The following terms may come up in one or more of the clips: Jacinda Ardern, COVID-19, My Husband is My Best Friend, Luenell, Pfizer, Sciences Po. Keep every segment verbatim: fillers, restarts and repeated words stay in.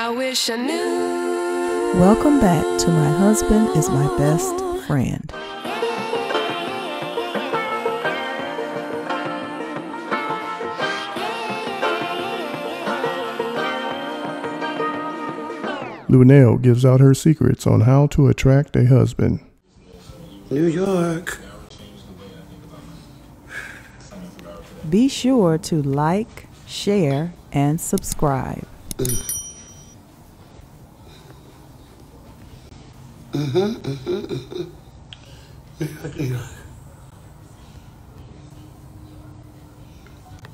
I wish I knew. Welcome back to My Husband is My Best Friend. Luenell gives out her secrets on how to attract a husband. New York. Be sure to like, share, and subscribe. Mm-hmm, mm-hmm, mm-hmm.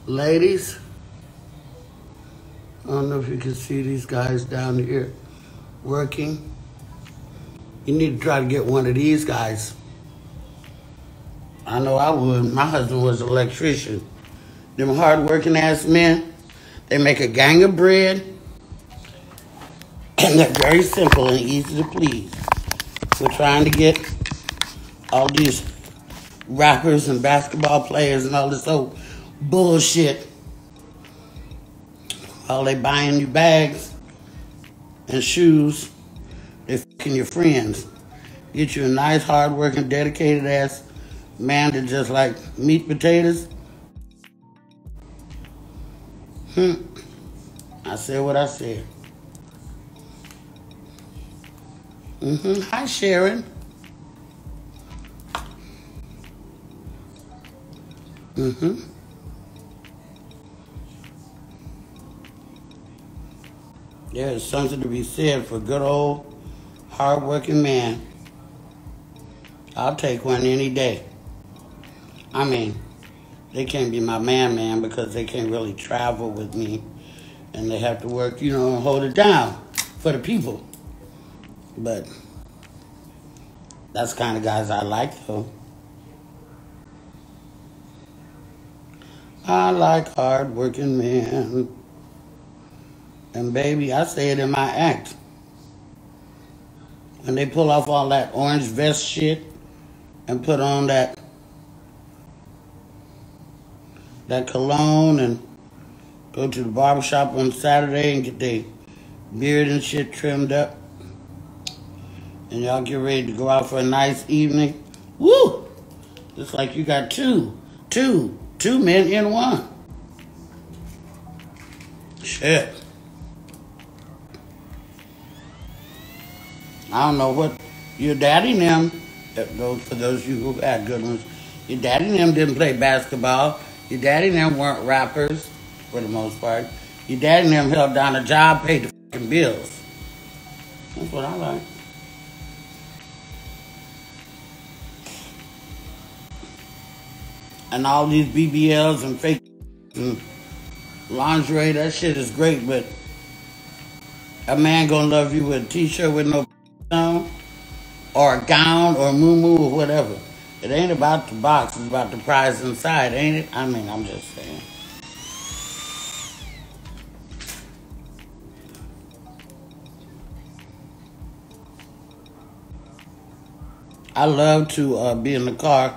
Ladies, I don't know if you can see these guys down here working. You need to try to get one of these guys. I know I would. My husband was an electrician. Them hard-working ass men, they make a gang of bread, and they're very simple and easy to please. We're trying to get all these rappers and basketball players and all this old bullshit. While they buying you bags and shoes, they fucking your friends. Get you a nice, hard-working, dedicated-ass man that just like meat potatoes. Hmm. I said what I said. Mm-hmm. Hi, Sharon. Mm-hmm. There's something to be said for good old hard-working man. I'll take one any day. I mean, they can't be my man, man, because they can't really travel with me. And they have to work, you know, and hold it down for the people. But that's the kind of guys I like, though. I like hard-working men. And, baby, I say it in my act. When they pull off all that orange vest shit and put on that that cologne and go to the barbershop on Saturday and get their beard and shit trimmed up. And y'all get ready to go out for a nice evening. Woo! It's like you got two, two, two men in one. Shit. I don't know what your daddy and them, those, for those of you who had good ones, your daddy and them didn't play basketball. Your daddy and them weren't rappers, for the most part. Your daddy and them held down a job, paid the fucking bills. That's what I like. And all these B B Ls and fake and lingerie, that shit is great, but a man gonna love you with a t-shirt with no on, or a gown, or a muumuu, or whatever. It ain't about the box, it's about the prize inside, ain't it? I mean, I'm just saying. I love to uh, be in the car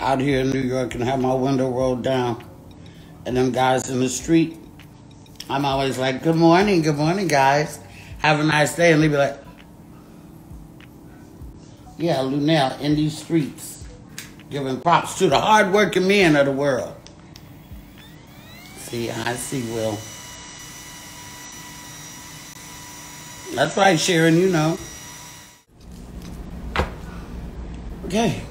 out here in New York and have my window rolled down. And them guys in the street, I'm always like, good morning, good morning, guys. Have a nice day. And they be like, yeah, Luenell in these streets, giving props to the hard-working men of the world. See, I see, Will. That's right, Sharon, you know. Okay.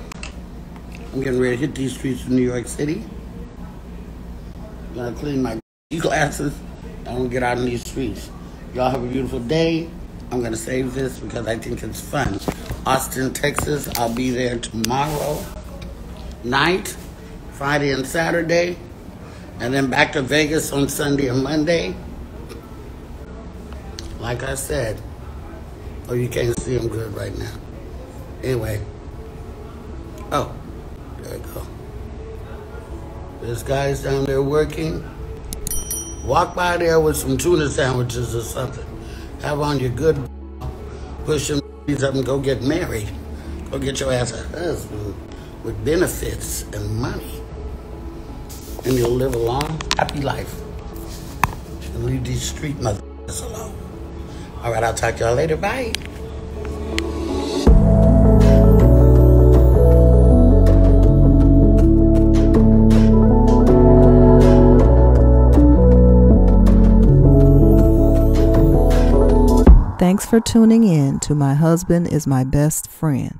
I'm getting ready to hit these streets of New York City. I'm gonna clean my glasses. I'm gonna get out in these streets. Y'all have a beautiful day. I'm gonna save this because I think it's fun. Austin, Texas, I'll be there tomorrow night, Friday and Saturday, and then back to Vegas on Sunday and Monday. Like I said, oh, you can't see them good right now. Anyway, oh. There we go. There's guys down there working. Walk by there with some tuna sandwiches or something. Have on your good, push them up and go get married. Go get your ass a husband with benefits and money. And you'll live a long, happy life. And leave these street motherfuckers alone. All right, I'll talk to y'all later. Bye. Thanks for tuning in to My Husband is My Best Friend.